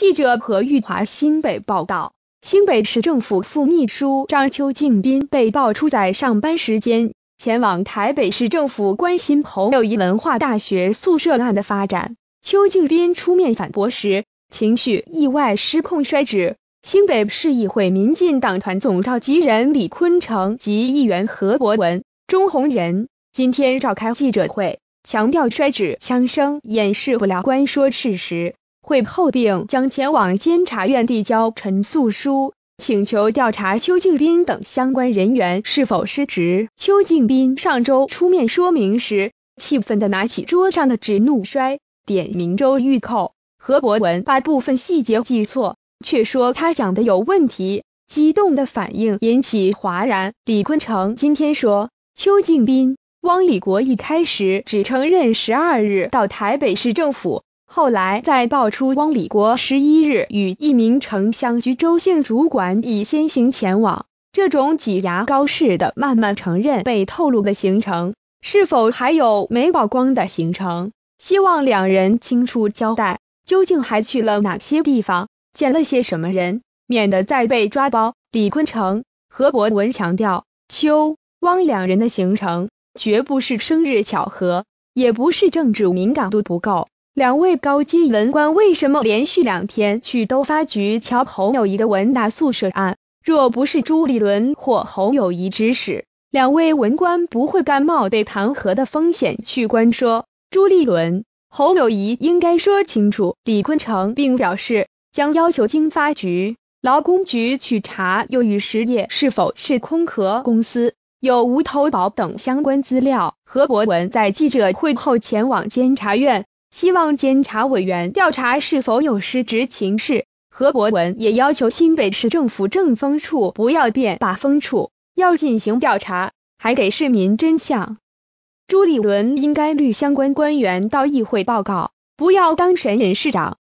记者何玉华新北报道，新北市政府副秘书长邱敬斌被爆出在上班时间前往台北市政府关心侯友宜文化大学宿舍案的发展。邱敬斌出面反驳时，情绪意外失控摔纸。新北市议会民进党团总召集人李坤城及议员何博文、钟鸿仁今天召开记者会，强调摔纸枪声掩饰不了官说事实。会后并将前往监察院递交陈诉书，请求调查邱敬斌等相关人员是否失职。邱敬斌上周出面说明时，气愤地拿起桌上的纸怒摔，点名周玉蔻、何博文把部分细节记错，却说他讲的有问题。激动的反应引起哗然。李坤城今天说，邱敬斌、汪礼国一开始只承认12日到台北市政府，后来再爆出汪礼国11日与一名城乡局州姓主管已先行前往，这种挤牙膏式的慢慢承认被透露的行程，是否还有没曝光的行程？希望两人清楚交代，究竟还去了哪些地方，见了些什么人，免得再被抓包。李坤城、何博文强调，邱、汪两人的行程绝不是生日巧合，也不是政治敏感度不够。两位高级文官为什么连续2天去都发局瞧侯友宜的文大宿舍案？若不是朱立伦或侯友宜指使，两位文官不会甘冒被弹劾的风险去官说。朱立伦、侯友宜应该说清楚。李坤城并表示，将要求经发局、劳工局去查又与实业是否是空壳公司，有无投保等相关资料。何博文在记者会后前往监察院，希望监察委员调查是否有失职情事。何博文也要求新北市政府政风处不要变把风处，要进行调查，还给市民真相。朱立伦应该律相关官员到议会报告，不要当神人市长。